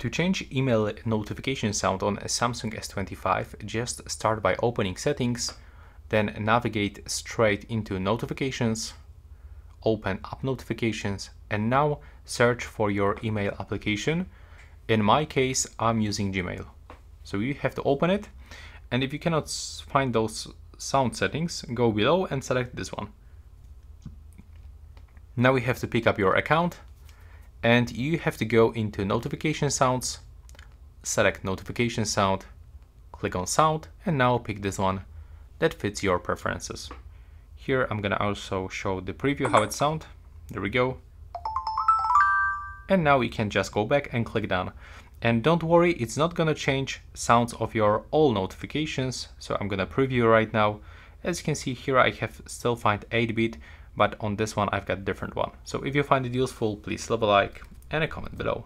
To change email notification sound on a Samsung S25, just start by opening Settings, then navigate straight into Notifications, open up Notifications, and now search for your email application. In my case, I'm using Gmail. So you have to open it, and if you cannot find those sound settings, go below and select this one. Now we have to pick up your account, and you have to go into Notification Sounds, select Notification Sound, click on Sound, and now pick this one that fits your preferences. Here I'm gonna also show the preview how it sounds. There we go. And now we can just go back and click done. And don't worry, it's not gonna change sounds of your all notifications. So I'm gonna preview right now. As you can see here, I have still find 8-bit, but on this one I've got a different one. So if you find it useful, please leave a like and a comment below.